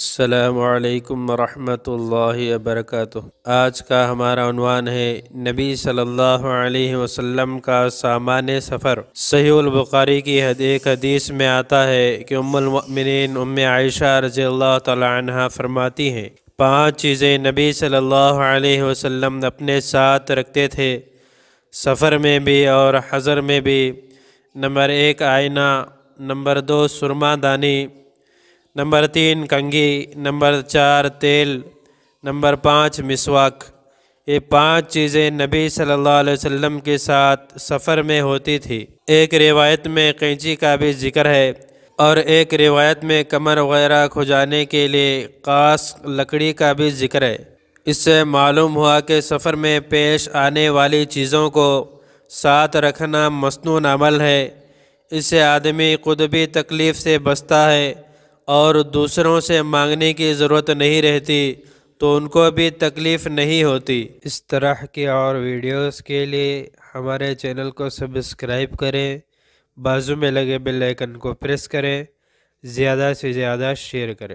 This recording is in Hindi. अस्सलामुअलैकुम वरहमतुल्लाहि वबरकातुह। आज का हमारा उन्वान है नबी सल्लल्लाहु अलैहि वसल्लम का सामान सफ़र। सहीह बुखारी की एक हदीस में आता है कि उम्मुल मोमिनीन उम्मे आयशा रज़ियल्लाहु तआला अन्हा फरमाती हैं, 5 चीज़ें नबी सल्लल्लाहु अलैहि वसल्लम अपने साथ रखते थे, सफ़र में भी और हज़र में भी। नंबर 1 आईना, नंबर 2 सुरमादानी, नंबर 3 कंघी, नंबर 4 तेल, नंबर 5 मिसवाक। ये 5 चीज़ें नबी सल्लल्लाहु अलैहि वसल्लम के साथ सफ़र में होती थी। एक रिवायत में कैंची का भी जिक्र है और एक रिवायत में कमर वगैरह खुजाने के लिए खास लकड़ी का भी जिक्र है। इससे मालूम हुआ कि सफ़र में पेश आने वाली चीज़ों को साथ रखना मसनून अमल है। इससे आदमी खुद भी तकलीफ़ से बचता है और दूसरों से मांगने की ज़रूरत नहीं रहती तो उनको भी तकलीफ़ नहीं होती। इस तरह के और वीडियोस के लिए हमारे चैनल को सब्सक्राइब करें, बाजू में लगे बेल आइकन को प्रेस करें, ज़्यादा से ज़्यादा शेयर करें।